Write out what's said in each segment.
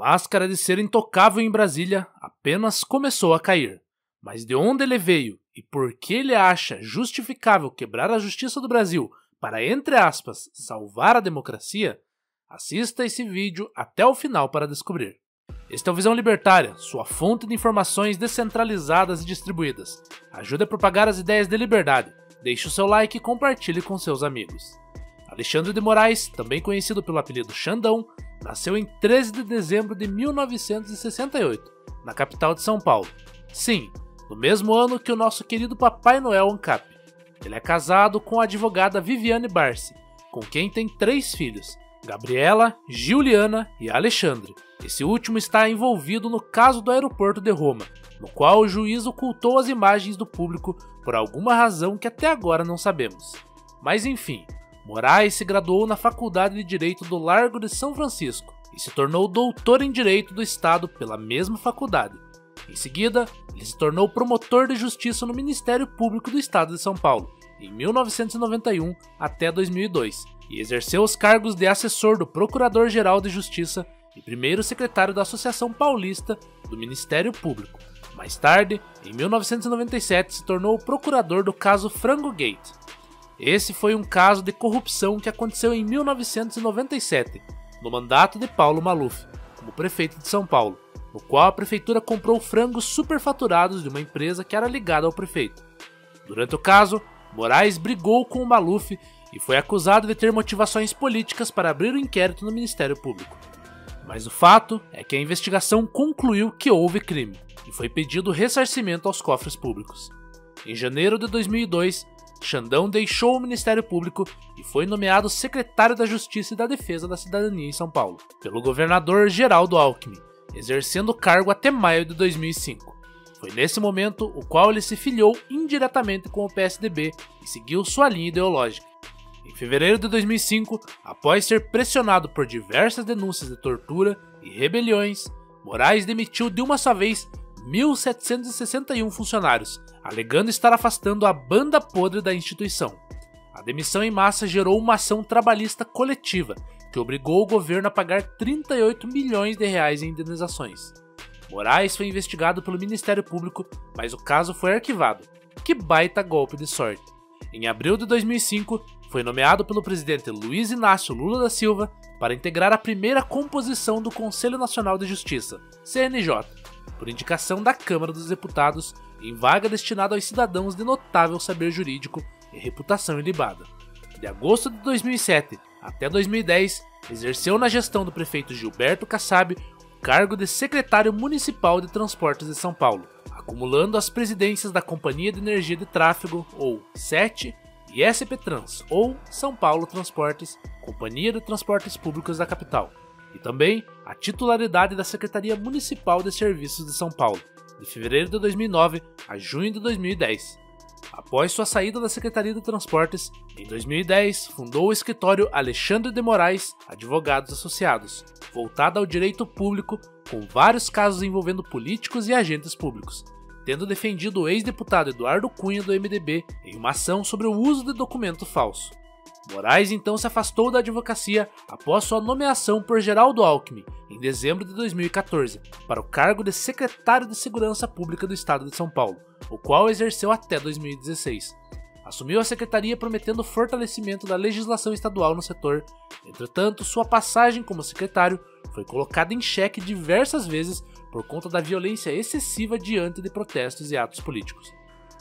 máscara de ser intocável em Brasília apenas começou a cair. Mas de onde ele veio e por que ele acha justificável quebrar a justiça do Brasil para, entre aspas, salvar a democracia? Assista esse vídeo até o final para descobrir. Este é o Visão Libertária, sua fonte de informações descentralizadas e distribuídas. Ajude a propagar as ideias de liberdade. Deixe o seu like e compartilhe com seus amigos. Alexandre de Moraes, também conhecido pelo apelido Xandão, nasceu em 13 de dezembro de 1968, na capital de São Paulo. Sim, no mesmo ano que o nosso querido Papai Noel Ancap. Ele é casado com a advogada Viviane Barsi, com quem tem 3 filhos, Gabriela, Giuliana e Alexandre. Esse último está envolvido no caso do aeroporto de Roma, no qual o juiz ocultou as imagens do público por alguma razão que até agora não sabemos. Mas enfim, Moraes se graduou na Faculdade de Direito do Largo de São Francisco e se tornou doutor em Direito do Estado pela mesma faculdade. Em seguida, ele se tornou promotor de justiça no Ministério Público do Estado de São Paulo, em 1991 até 2002, e exerceu os cargos de assessor do Procurador-Geral de Justiça e primeiro secretário da Associação Paulista do Ministério Público. Mais tarde, em 1997, se tornou o procurador do caso Frango Gate. Esse foi um caso de corrupção que aconteceu em 1997, no mandato de Paulo Maluf, como prefeito de São Paulo, no qual a prefeitura comprou frangos superfaturados de uma empresa que era ligada ao prefeito. Durante o caso, Moraes brigou com o Maluf e foi acusado de ter motivações políticas para abrir um inquérito no Ministério Público. Mas o fato é que a investigação concluiu que houve crime e foi pedido ressarcimento aos cofres públicos. Em janeiro de 2002, Xandão deixou o Ministério Público e foi nomeado secretário da Justiça e da Defesa da Cidadania em São Paulo, pelo governador Geraldo Alckmin, exercendo o cargo até maio de 2005. Foi nesse momento o qual ele se filiou indiretamente com o PSDB e seguiu sua linha ideológica. Em fevereiro de 2005, após ser pressionado por diversas denúncias de tortura e rebeliões, Moraes demitiu de uma só vez 1.761 funcionários, alegando estar afastando a banda podre da instituição. A demissão em massa gerou uma ação trabalhista coletiva, que obrigou o governo a pagar 38 milhões de reais em indenizações. Moraes foi investigado pelo Ministério Público, mas o caso foi arquivado. Que baita golpe de sorte! Em abril de 2005, foi nomeado pelo presidente Luiz Inácio Lula da Silva para integrar a primeira composição do Conselho Nacional de Justiça, CNJ, por indicação da Câmara dos Deputados, em vaga destinada aos cidadãos de notável saber jurídico e reputação ilibada. De agosto de 2007 até 2010, exerceu na gestão do prefeito Gilberto Kassab o cargo de secretário municipal de Transportes de São Paulo, acumulando as presidências da Companhia de Energia de Tráfego, ou SET, e SP Trans, ou São Paulo Transportes, Companhia de Transportes Públicos da capital, e também a titularidade da Secretaria Municipal de Serviços de São Paulo, de fevereiro de 2009 a junho de 2010. Após sua saída da Secretaria de Transportes, em 2010 fundou o escritório Alexandre de Moraes Advogados Associados, voltado ao direito público, com vários casos envolvendo políticos e agentes públicos, tendo defendido o ex-deputado Eduardo Cunha do MDB em uma ação sobre o uso de documento falso. Moraes então se afastou da advocacia após sua nomeação por Geraldo Alckmin, em dezembro de 2014, para o cargo de secretário de Segurança Pública do Estado de São Paulo, o qual exerceu até 2016. Assumiu a secretaria prometendo fortalecimento da legislação estadual no setor. Entretanto, sua passagem como secretário foi colocada em xeque diversas vezes por conta da violência excessiva diante de protestos e atos políticos.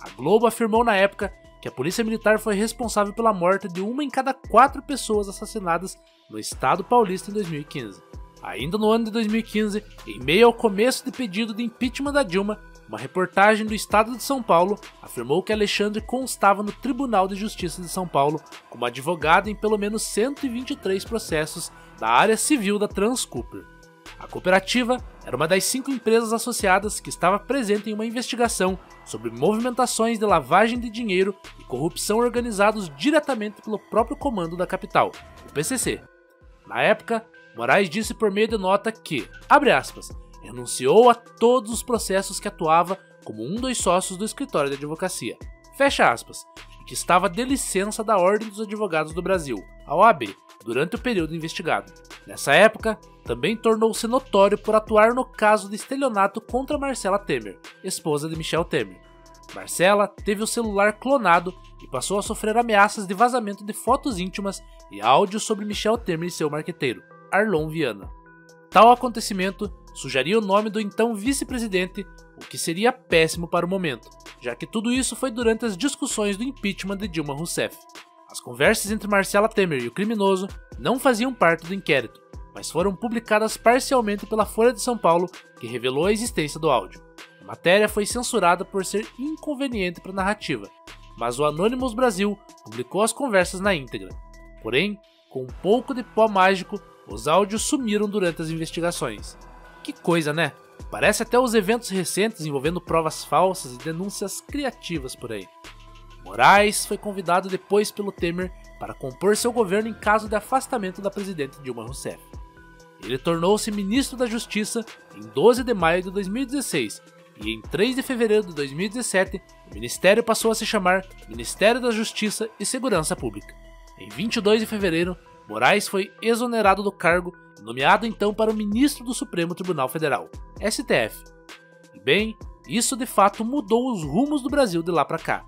A Globo afirmou na época que a polícia militar foi responsável pela morte de 1 em cada 4 pessoas assassinadas no estado paulista em 2015. Ainda no ano de 2015, em meio ao começo de pedido de impeachment da Dilma, uma reportagem do estado de São Paulo afirmou que Alexandre constava no Tribunal de Justiça de São Paulo como advogado em pelo menos 123 processos da área civil da Transcooper. A cooperativa era uma das 5 empresas associadas que estava presente em uma investigação sobre movimentações de lavagem de dinheiro e corrupção organizados diretamente pelo próprio comando da capital, o PCC. Na época, Moraes disse por meio de nota que, abre aspas, renunciou a todos os processos que atuava como um dos sócios do escritório de advocacia, fecha aspas, que estava de licença da Ordem dos Advogados do Brasil, a OAB, durante o período investigado. Nessa época, também tornou-se notório por atuar no caso de estelionato contra Marcela Temer, esposa de Michel Temer. Marcela teve o celular clonado e passou a sofrer ameaças de vazamento de fotos íntimas e áudios sobre Michel Temer e seu marqueteiro, Arlon Viana. Tal acontecimento sujaria o nome do então vice-presidente, o que seria péssimo para o momento, já que tudo isso foi durante as discussões do impeachment de Dilma Rousseff. As conversas entre Marcela Temer e o criminoso não faziam parte do inquérito, mas foram publicadas parcialmente pela Folha de São Paulo, que revelou a existência do áudio. A matéria foi censurada por ser inconveniente para a narrativa, mas o Anonymous Brasil publicou as conversas na íntegra. Porém, com um pouco de pó mágico, os áudios sumiram durante as investigações. Que coisa, né? Parece até os eventos recentes envolvendo provas falsas e denúncias criativas por aí. Moraes foi convidado depois pelo Temer para compor seu governo em caso de afastamento da presidente Dilma Rousseff. Ele tornou-se ministro da Justiça em 12 de maio de 2016 e em 3 de fevereiro de 2017 o ministério passou a se chamar Ministério da Justiça e Segurança Pública. Em 22 de fevereiro, Moraes foi exonerado do cargo e nomeado então para o ministro do Supremo Tribunal Federal, STF. E bem, isso de fato mudou os rumos do Brasil de lá para cá.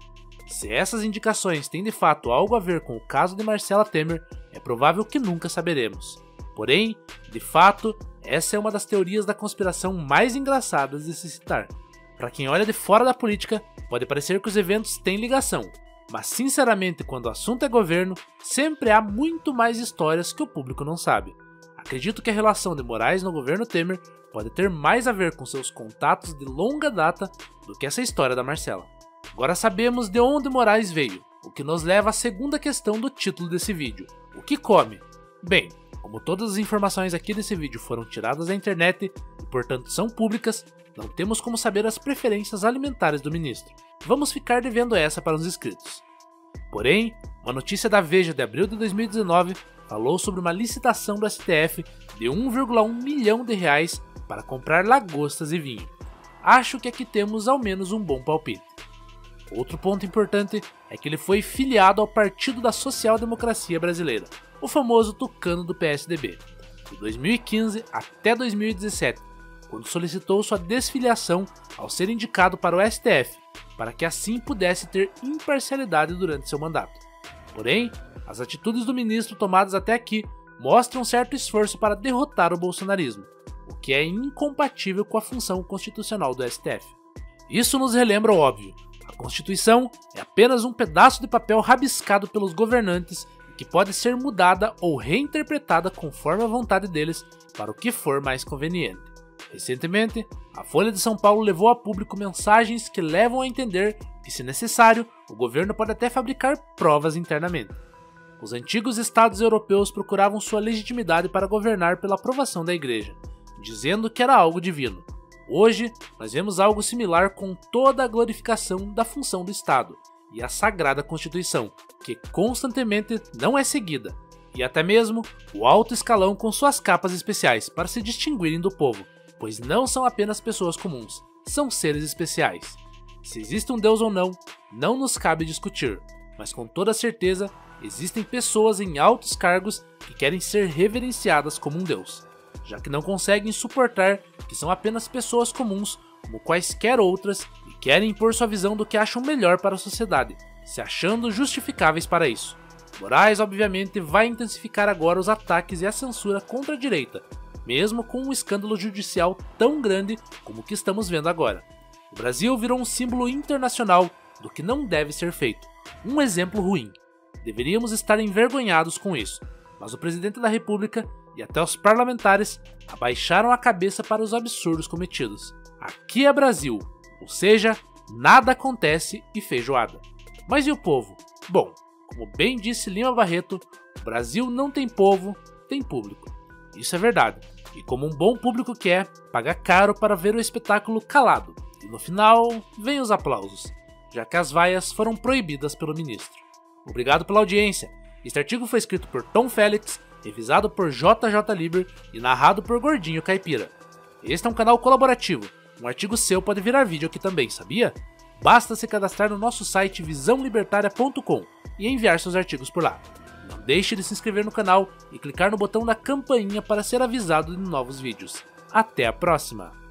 Se essas indicações têm de fato algo a ver com o caso de Marcela Temer, é provável que nunca saberemos. Porém, de fato, essa é uma das teorias da conspiração mais engraçadas de se citar. Para quem olha de fora da política, pode parecer que os eventos têm ligação. Mas sinceramente, quando o assunto é governo, sempre há muito mais histórias que o público não sabe. Acredito que a relação de Moraes no governo Temer pode ter mais a ver com seus contatos de longa data do que essa história da Marcela. Agora sabemos de onde Moraes veio, o que nos leva à segunda questão do título desse vídeo: o que come? Bem, como todas as informações aqui desse vídeo foram tiradas da internet e portanto são públicas, não temos como saber as preferências alimentares do ministro. Vamos ficar devendo essa para os inscritos. Porém, uma notícia da Veja de abril de 2019 falou sobre uma licitação do STF de R$ 1,1 milhão para comprar lagostas e vinho. Acho que aqui temos ao menos um bom palpite. Outro ponto importante é que ele foi filiado ao Partido da Social Democracia Brasileira, o famoso tucano do PSDB, de 2015 até 2017, quando solicitou sua desfiliação ao ser indicado para o STF, para que assim pudesse ter imparcialidade durante seu mandato. Porém, as atitudes do ministro tomadas até aqui mostram um certo esforço para derrotar o bolsonarismo, o que é incompatível com a função constitucional do STF. Isso nos relembra o óbvio: a Constituição é apenas um pedaço de papel rabiscado pelos governantes que pode ser mudada ou reinterpretada conforme a vontade deles para o que for mais conveniente. Recentemente, a Folha de São Paulo levou a público mensagens que levam a entender que, se necessário, o governo pode até fabricar provas internamente. Os antigos estados europeus procuravam sua legitimidade para governar pela aprovação da Igreja, dizendo que era algo divino. Hoje, nós vemos algo similar com toda a glorificação da função do Estado e a sagrada Constituição, que constantemente não é seguida, e até mesmo o alto escalão com suas capas especiais para se distinguirem do povo, pois não são apenas pessoas comuns, são seres especiais. Se existe um Deus ou não, não nos cabe discutir, mas com toda certeza existem pessoas em altos cargos que querem ser reverenciadas como um Deus, já que não conseguem suportar que são apenas pessoas comuns como quaisquer outras e querem impor sua visão do que acham melhor para a sociedade, se achando justificáveis para isso. Moraes obviamente vai intensificar agora os ataques e a censura contra a direita, mesmo com um escândalo judicial tão grande como o que estamos vendo agora. O Brasil virou um símbolo internacional do que não deve ser feito, um exemplo ruim. Deveríamos estar envergonhados com isso, mas o presidente da República e até os parlamentares abaixaram a cabeça para os absurdos cometidos. Aqui é Brasil, ou seja, nada acontece e feijoada. Mas e o povo? Bom, como bem disse Lima Barreto, o Brasil não tem povo, tem público. Isso é verdade, e como um bom público que é, paga caro para ver o espetáculo calado, e no final vem os aplausos, já que as vaias foram proibidas pelo ministro. Obrigado pela audiência. Este artigo foi escrito por Tom Félix, revisado por JJ Liber e narrado por Gordinho Caipira. Este é um canal colaborativo, um artigo seu pode virar vídeo aqui também, sabia? Basta se cadastrar no nosso site visaolibertaria.com e enviar seus artigos por lá. Não deixe de se inscrever no canal e clicar no botão da campainha para ser avisado de novos vídeos. Até a próxima!